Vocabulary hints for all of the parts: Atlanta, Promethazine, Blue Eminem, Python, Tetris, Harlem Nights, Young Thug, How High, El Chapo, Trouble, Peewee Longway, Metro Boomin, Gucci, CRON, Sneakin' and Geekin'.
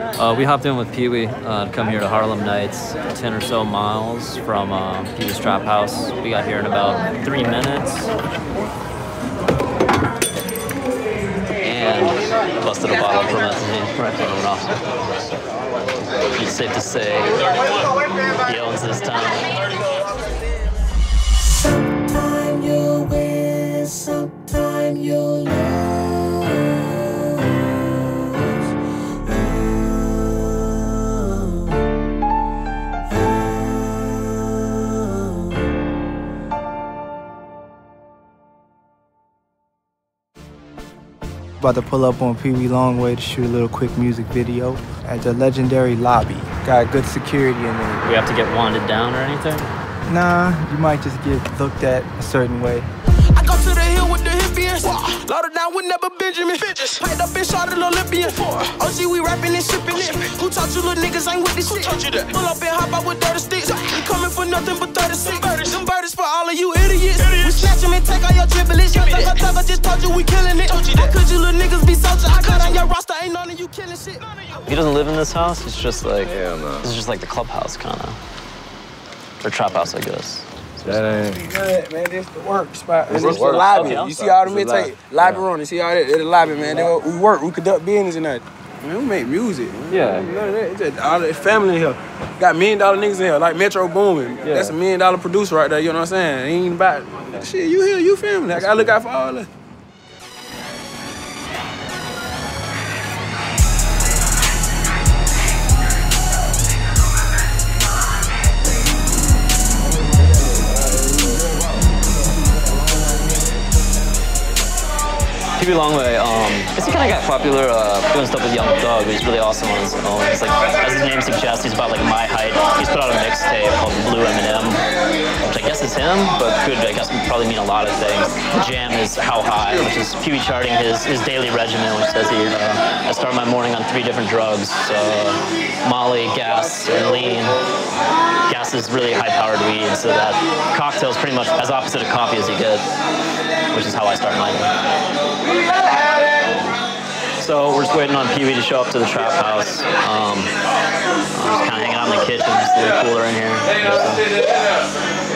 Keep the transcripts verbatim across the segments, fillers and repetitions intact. Uh, we hopped in with Peewee uh, to come here to Harlem Nights, ten or so miles from uh, Peewee's Trap House. We got here in about three minutes. And busted a bottle from us right from an officer. It's safe to say he owns this town. Sometime you'll lose. Oh, oh. About to pull up on Peewee Longway to shoot a little quick music video at the legendary lobby. Got good security in there. We have to get wanded down or anything? Nah, you might just get looked at a certain way. I go to the hill with the hippies. Loaded down with never Benjamin. Packed up and shot at Olympian. O G, we rapping and shipping it. Who taught you little niggas ain't with this shit? Who taught you that? Pull up and hop out with dirty sticks. We coming for nothing but thirty-six. Them birdies for all of you idiots. We snatch them and take all your dribblets. Young Thug, I just told you we killing it. How could you little niggas be soldier? I got on your roster, ain't none of you killing shit. He doesn't live in this house. It's just like, yeah, no. It's just like the clubhouse kind of, or trap house, I guess. That ain't good, man. This the work spot. This is the lobby. Okay, you see all the men take lobby yeah. on and see all that. It's the lobby, man. They, we work. We conduct business and that. Man, we make music. Yeah. You know that. It's just all the family in here. Got million dollar niggas in here, like Metro Boomin. Yeah. That's a million dollar producer right there. You know what I'm saying? It ain't about yeah. shit. You here, you family. I gotta look out for all that. Peewee Longway, um, he kind of got popular uh, doing stuff with Young Thug, which is really awesome on his own. It's like, as his name suggests, he's about like my height. He's put out a mixtape called Blue Eminem, which I guess is him, but could I guess probably mean a lot of things. The jam is How High, which is Peewee charting his, his daily regimen, which says he, uh, I start my morning on three different drugs, so Molly, gas, and lean. Gas is really high-powered weed, so that cocktail's pretty much as opposite of coffee as you get, which is how I start my day. So we're just waiting on Peewee to show up to the trap house. Um, I'm just kind of hanging out in the kitchen, just a little cooler in here. So,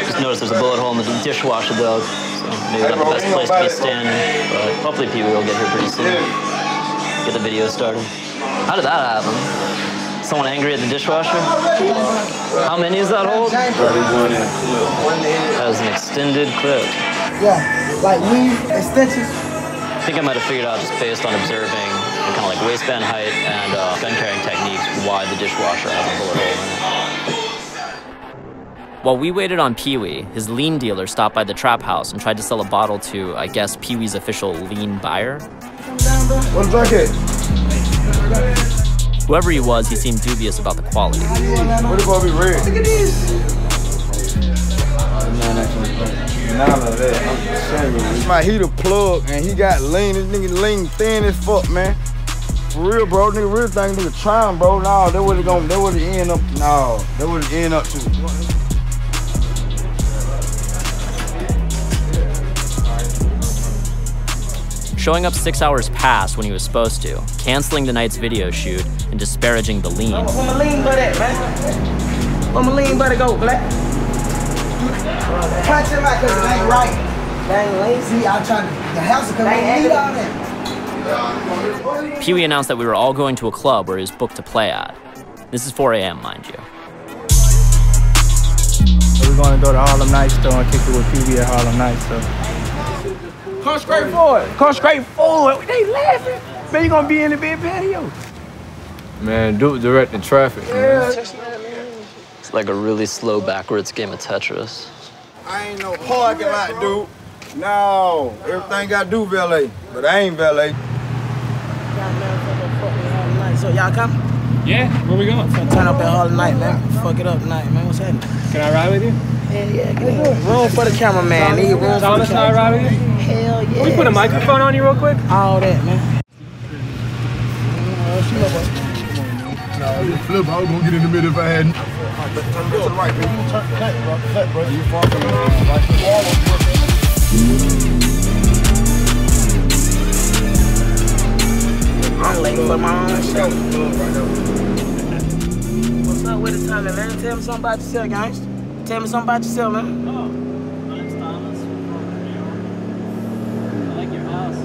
just noticed there's a bullet hole in the dishwasher though, so maybe not the best place to be standing. But hopefully Peewee will get here pretty soon. Get the video started. How did that happen? Someone angry at the dishwasher? How many is that hold? That was an extended clip. Yeah, like weave and stitches. I think I might have figured out just based on observing and kind of like waistband height and uh, gun carrying techniques why the dishwasher has a bullet hole. While we waited on Peewee, his lean dealer stopped by the trap house and tried to sell a bottle to, I guess, Peewee's official lean buyer. One bucket. Whoever he was, he seemed dubious about the quality. What about we red? Look at this. My he the plug and he got lean. This nigga lean thin as fuck, man. For real, bro. Nigga real thing nigga trying, bro. No, that would've gone. That would've end up. No, that would've end up too. Showing up six hours past when he was supposed to, canceling the night's video shoot and disparaging the lean. Where my lean butt at, man? Where my lean butt go, black? Punch him out because it ain't right. Dang lazy. I'm trying to. The house is coming in on it. Peewee announced that we were all going to a club where he was booked to play at. This is four A M, mind you. So we're going to go to Harlem Nights though and kick it with Peewee at Harlem Nights. So. Come straight forward. Come straight forward. They laughing. Man, you gonna be in the big patio. Man, dude, directing traffic. Yeah. Man. It's like a really slow backwards game of Tetris. I ain't no parking lot, dude. No, everything I do valet, but I ain't valet. So y'all come? Yeah, where we going? Turn up at all night, man. Fuck it up tonight, man. What's happening? Can I ride with you? Hell yeah, yeah. Room for the cameraman. Need room Thomas for the cameraman. Can I ride with you? Hell yeah. Can we put a microphone on you real quick? All that, man. No, you flip. I was gonna get in the middle if I hadn't. But turn to the right, baby. Turn to the right, bro. Turn to the right, bro. You far from the right. The wall was working. I'm late for my own show. What's up with the timing, man? Tell me something about yourself, guys. Tell me something about yourself, man. Oh, my name's Thomas. I like your house.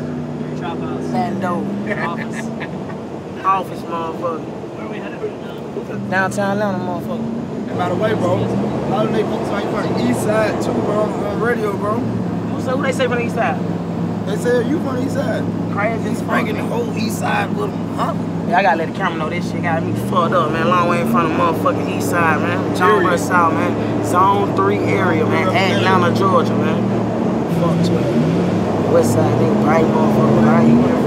Your trap house. Bando. Office. Office, motherfucker. Where are we headed from now? Downtown Atlanta, motherfucker. And by the way, bro, a lot of they folks out from the east side, too, bro, on the radio, bro. So who they say from the east side? They said you from the east side. Crazy. He's bringing the whole east side with him, huh? Yeah, I gotta let the camera know this shit got me fucked up, man. Long way in front of motherfucking east side, man. John Burr South, man. Zone three area, man. Atlanta, Georgia, man. Fuck to it. West side, they bright motherfucker. I ain't here.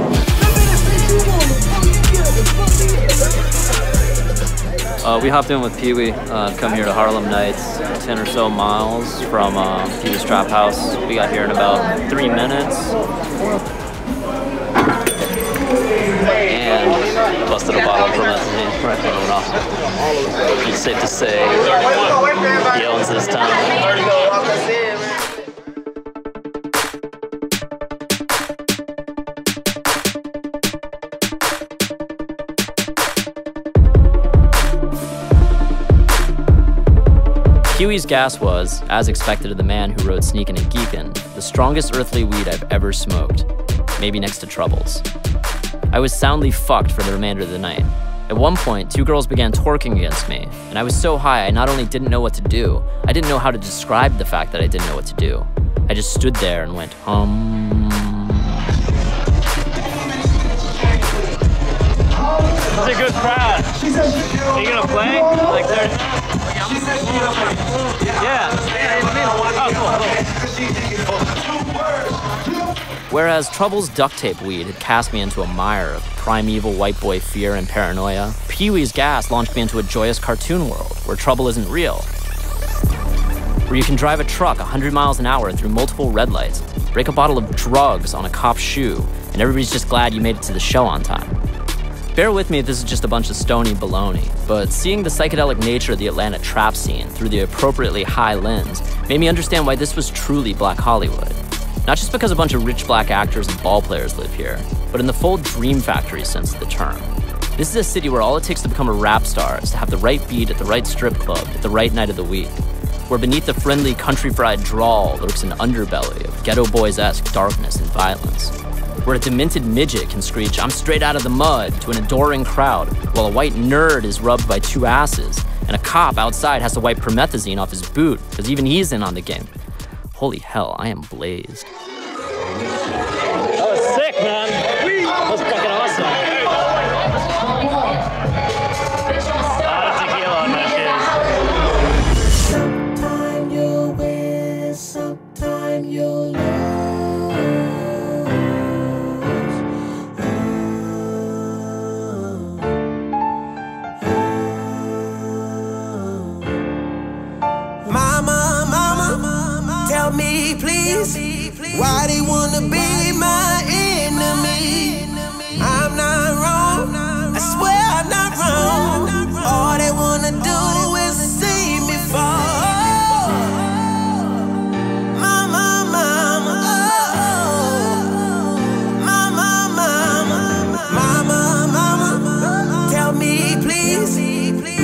Uh, we hopped in with Peewee, uh, come here to Harlem Nights, ten or so miles from uh, P B's trap house. We got here in about three minutes. And busted a bottle from us. Right from an officer. It's safe to say he owns this town. Peewee's gas was, as expected of the man who wrote Sneakin' and Geekin', the strongest earthly weed I've ever smoked, maybe next to Trouble's. I was soundly fucked for the remainder of the night. At one point, two girls began twerking against me, and I was so high I not only didn't know what to do, I didn't know how to describe the fact that I didn't know what to do. I just stood there and went, um... It's a good crowd. Are you gonna play? Like there's... Yeah. Whereas Trouble's duct tape weed had cast me into a mire of primeval white boy fear and paranoia, Peewee's gas launched me into a joyous cartoon world where trouble isn't real. Where you can drive a truck a hundred miles an hour through multiple red lights, break a bottle of drugs on a cop's shoe, and everybody's just glad you made it to the show on time. Bear with me if this is just a bunch of stony baloney, but seeing the psychedelic nature of the Atlanta trap scene through the appropriately high lens made me understand why this was truly Black Hollywood. Not just because a bunch of rich Black actors and ballplayers live here, but in the full dream factory sense of the term. This is a city where all it takes to become a rap star is to have the right beat at the right strip club at the right night of the week, where beneath the friendly country fried drawl lurks an underbelly of ghetto boys-esque darkness and violence. Where a demented midget can screech, "I'm straight out of the mud," to an adoring crowd, while a white nerd is rubbed by two asses, and a cop outside has to wipe promethazine off his boot, because even he's in on the game. Holy hell, I am blazed. That was sick, man. That was fucking awesome. A lot of tequila on that shit. Sometime you'll win, sometime you'll lose. Why they wanna be my enemy? I'm not wrong, I swear I'm not wrong. All they wanna do is see me fall. Mama, mama, oh. Mama, mama, mama, mama, tell me please,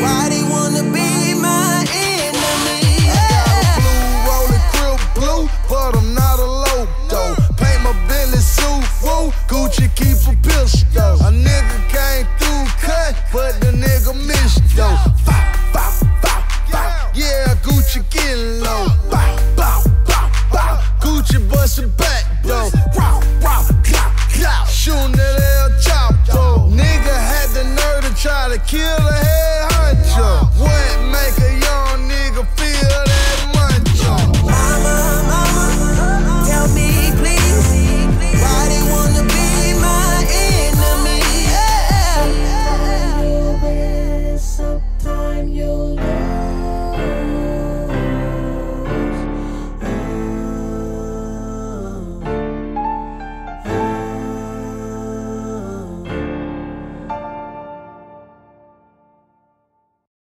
why they wanna be my enemy? Got a blue roller, grill blue, but I'm not alone. Gucci keep a pistol. A nigga came through cut, but the nigga missed though. Bop, bop, bop, bop. Yeah, Gucci getting low. Bop, bop, bop, bop. Gucci bustin' back though. Rock, rock, clock, clock. Shootin' that El Chapo. Nigga had the nerve to try to kill